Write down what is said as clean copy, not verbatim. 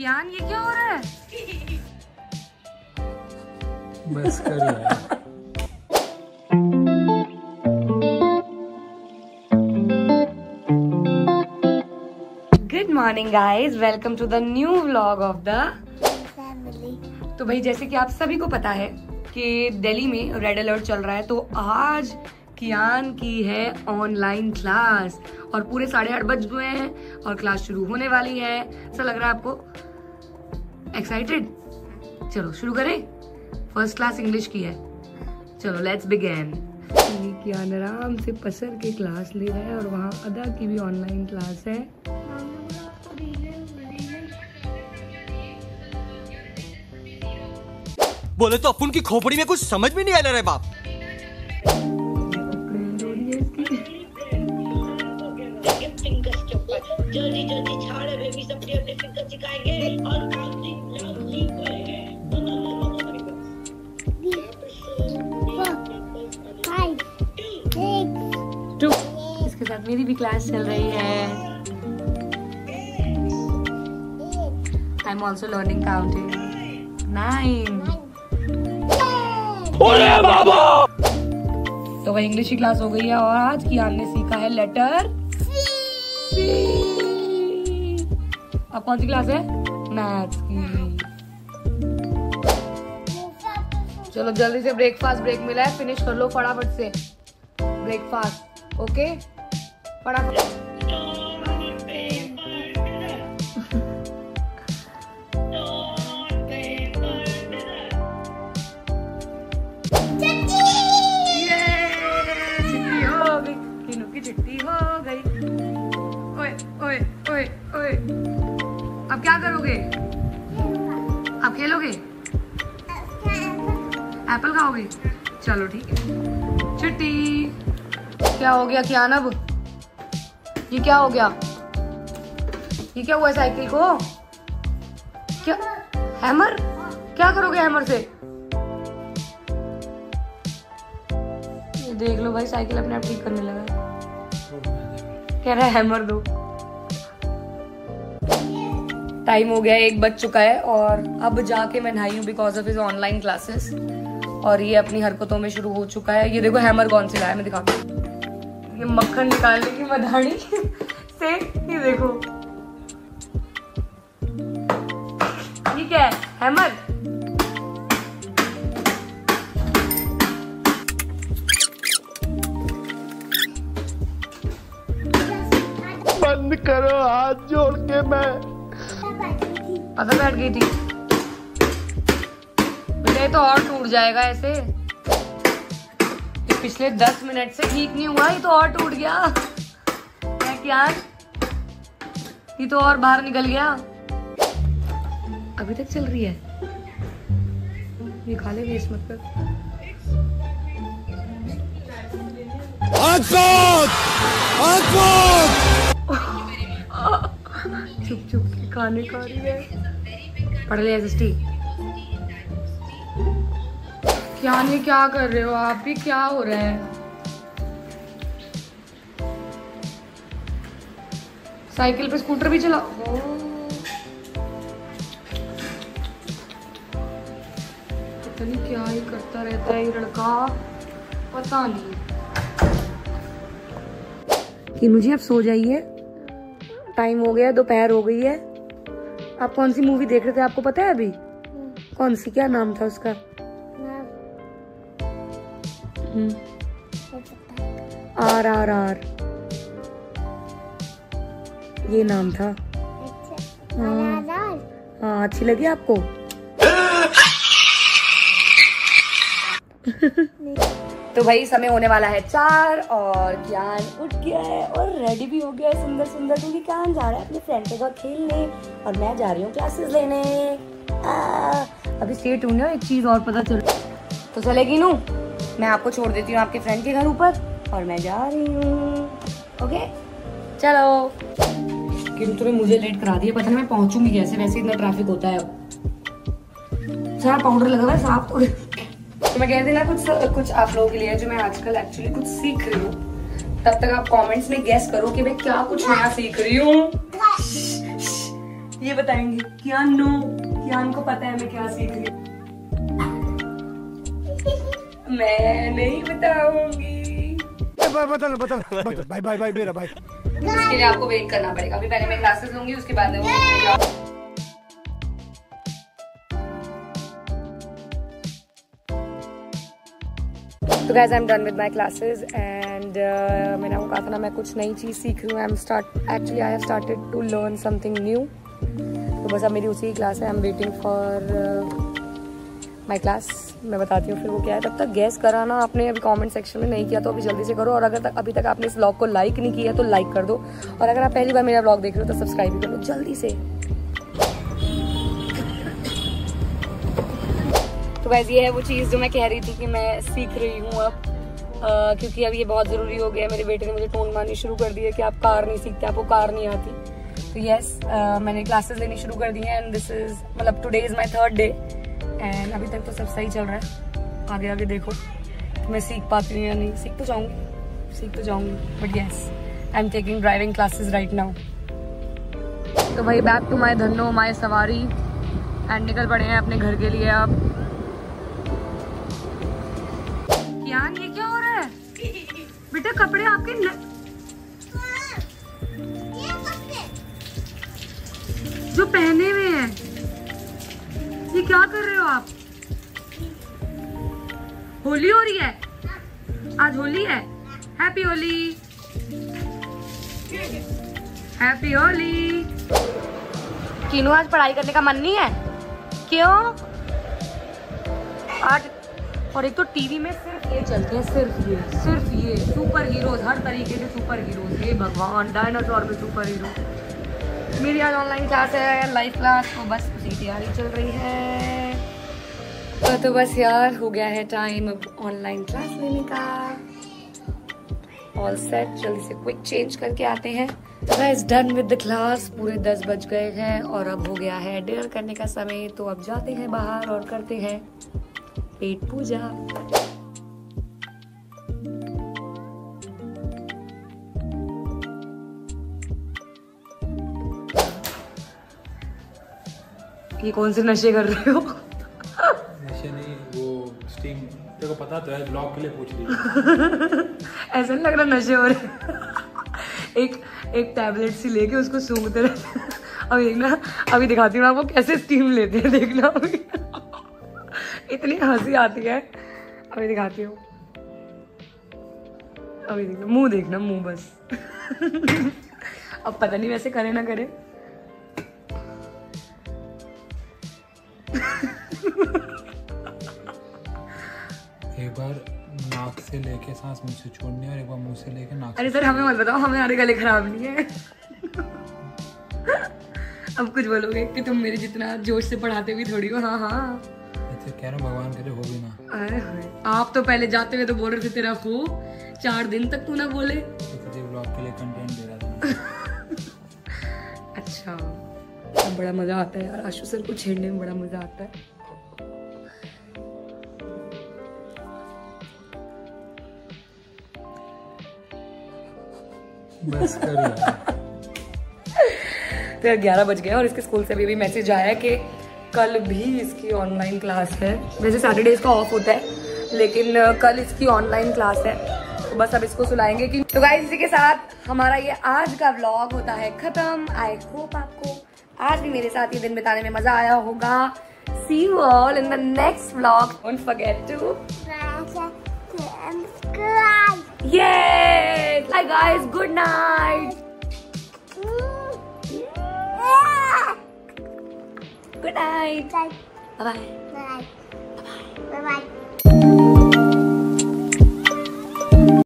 कियान ये क्या हो रहा है? बस कर यार। Good morning guys, welcome to the new vlog of the family. तो भाई जैसे कि आप सभी को पता है कि दिल्ली में रेड अलर्ट चल रहा है, तो आज कियान की है ऑनलाइन क्लास और पूरे 8:30 बज गए हैं और क्लास शुरू होने वाली है। ऐसा लग रहा है आपको? एक्साइटेड? चलो शुरू करें। फर्स्ट क्लास इंग्लिश की है, चलो लेट्स बिगिन। कियान आराम से पसर के क्लास ले रहा है और वहाँ अदा की भी ऑनलाइन क्लास है। बोले तो अपन की खोपड़ी में कुछ समझ में नहीं आ रहा है बाप। जल्दी जल्दी छाड़े बेबी, सब अपने फिंगर चिकाएंगे और इसके साथ मेरी भी क्लास चल रही है। I am also learning counting 9। अरे बाबा! तो वह इंग्लिश की क्लास हो गई है और आज कियान ने सीखा है लेटर सी। अब कौन सी क्लास है? मैथ्स की। चलो जल्दी से ब्रेकफास्ट, ब्रेक मिला है, फिनिश कर लो फटाफट से ब्रेकफास्ट। ओके चिट्टी हो गई। ओए ओए ओए ओए, अब क्या करोगे? अब खेलोगे? एप्पल खाओगे? चलो ठीक है। छुट्टी। क्या हो गया कियान? अब ये क्या हो गया? ये क्या हुआ साइकिल को? क्या हैमर? क्या करोगे हैमर से? ये देख लो भाई, साइकिल अपने आप ठीक करने लगा। कह रहा है हैमर दो। टाइम हो गया, 1 बज चुका है और अब जाके मैं नहाई हूँ because of his online classes और ये अपनी हरकतों में शुरू हो चुका है। ये देखो हैमर कौन से लाया, मैं दिखाती हूँ। ये मक्खन निकालने की मधाड़ी से ये देखो, ये क्या है? हैमर। बंद करो, हाथ जोड़ के मैं अदा बैठ गई थी। बेटा ये तो और टूट जाएगा ऐसे, ये पिछले 10 मिनट से ठीक नहीं हुआ, ये तो और टूट गया। क्या कियान, ये तो और बाहर निकल गया। अभी तक चल रही है। निकाले भी इसमत पर। चुप चुप के खाने खा रही है। पढ़ लिया सिस्टी? कियान ये क्या कर रहे हो आप भी? क्या हो रहा है? साइकिल पे स्कूटर भी चलाओ। पता नहीं क्या ही करता रहता है ये लड़का, पता नहीं। कि मुझे अब सो जाइए, टाइम हो गया, दोपहर हो गई है। आप कौन सी मूवी देख रहे थे आपको पता है अभी? कौन सी, क्या नाम था उसका? RRR ये नाम था। हाँ अच्छी लगी आपको? तो भाई समय होने वाला है 4 और कियान उठ गया है और रेडी भी हो गया है सुंदर सुंदर, क्योंकि कियान जा रहा है अपने फ्रेंड के साथ खेलने और मैं जा रही हूँ क्लासेस लेने। अभी स्टे ट्यून, एक चीज और पता चल। तो चलेगी नू, मैं आपको छोड़ देती हूँ आपके फ्रेंड के घर ऊपर और मैं जा रही हूँ। ओके चलो। किन्तु तुमने मुझे लेट करा दिया, पता नहीं मैं पहुँचूंगी कैसे, वैसे इतना ट्रैफिक होता है। सारा पाउडर लगा हुआ है साफ। तो मैं कह रही थी ना कुछ आप लोगों के लिए जो मैं आजकल एक्चुअली कुछ सीख रही हूँ, तब तक आप कमेंट्स में गेस करो कि मैं क्या कुछ नया सीख रही हूँ। ये बताएंगे। कियान नो, कियान को पता है मैं क्या सीख रही हूँ। मैं नहीं बताऊंगी। बता बाय बाय बाय मेरा बाय। इसके लिए आपको वेट करना पड़ेगा। अभी पहले मैं क्लासेस लूंगी, उसके बाद में तो guys, I'm done with my classes and मैंने आपको कहा था ना मैं कुछ नई चीज़ सीख रही हूँ। Actually I have started to learn something new। तो बस अब मेरी उसी क्लास है। I'm waiting for my class। मैं बताती हूँ फिर वो क्या है। तब तक गैस करा ना आपने, अभी कमेंट सेक्शन में नहीं किया तो अभी जल्दी से करो। और अगर अभी तक आपने इस व्लॉग को लाइक नहीं किया तो लाइक कर दो। और अगर आप पहली बार मेरा व्लॉग देख रहे हो तो सब्सक्राइब भी कर लो जल्दी से। वैसे ये है वो चीज़ जो मैं कह रही थी कि मैं सीख रही हूँ अब, क्योंकि अब ये बहुत ज़रूरी हो गया है। मेरे बेटे ने मुझे टोन मारनी शुरू कर दी है कि आप कार नहीं सीखते, आपको कार नहीं आती। तो यस मैंने क्लासेस लेनी शुरू कर दी हैं एंड दिस इज़ मतलब today is my third day and अभी तक तो सब सही चल रहा है। आगे आगे देखो मैं सीख पाती हूँ या नहीं। सीख तो जाऊँगी but yes I am taking driving classes right now. तो भाई back to my Dhanno my सवारी एंड निकल पड़े हैं अपने घर के लिए। अब यार ये क्या हो रहा है बेटा? कपड़े आपके जो पहने हुए हैं, ये क्या कर रहे हो आप? होली हो रही है आज, होली है। Happy Holi, happy Holi. किनू आज पढ़ाई करने का मन नहीं है क्यों? आज और एक तो टीवी में सिर्फ ये चलते हैं, सिर्फ ये सुपर हीरोज, हर तरीके के सुपर हीरोज। ये भगवान, डायनासोर में सुपर हीरो। मेरी आज ऑनलाइन क्लास है, लाइव क्लास, तो बस उसकी तैयारी चल रही है। तो बस यार हो गया है टाइम अब ऑनलाइन क्लास लेने का। ऑल सेट, जल्दी से क्विक चेंज करके आते हैं। तो guys done with the class. पूरे 10 बज गए हैं और अब हो गया है डिनर करने का समय। तो अब जाते हैं बाहर और करते हैं पेट पूजा। ये कौन से नशे कर रहे हो? नशे नहीं, वो स्टिंग। तेरे को पता तो है, ब्लॉग के लिए पूछ ली। ऐसा नहीं लग रहा नशे हो रहे। एक टैबलेट सी लेके उसको सूंघते रहे। अभी देखना, अभी दिखाती हूँ आपको कैसे स्टीम लेते हैं, देखना। अभी इतनी हंसी आती है, अभी दिखाती हूँ। अभी देखना मुंह, देखना मुंह बस। अब पता नहीं वैसे करे ना करे। एक बार नाक से लेके सांस मुंह से छोड़नी है और एक बार मुंह से लेके नाक। अरे सर हमें मत बताओ, हमारे गले खराब नहीं है। अब कुछ बोलोगे कि तुम मेरे जितना जोश से पढ़ाते भी थोड़ी हो। हाँ कह रहा हूँ, भगवान करे हो भी ना। आप तो पहले जाते हुए तो बोल रहे थे तेरा खूब 4 दिन तक तू ना बोले। इसलिए व्लॉग के लिए कंटेंट दे रहा था। अच्छा, तो बड़ा मजा आता है यार, आशु सर को छेड़ने में बड़ा मजा आता है। बस कर। तो 11 बज गए और इसके स्कूल से भी मैसेज आया कि कल भी इसकी ऑनलाइन क्लास है। वैसे सैटरडेज का ऑफ होता है लेकिन कल इसकी ऑनलाइन क्लास है, तो बस अब इसको सुलाएंगे कि। तो गाइस इसी के साथ हमारा ये आज का व्लॉग होता है खत्म। आई होप आपको आज भी मेरे साथ ये दिन बिताने में मजा आया होगा। See you all in the next vlog. Don't forget to subscribe. Yes bye guys, good night. Good night. Bye. Bye. Bye. Bye. Bye. Bye.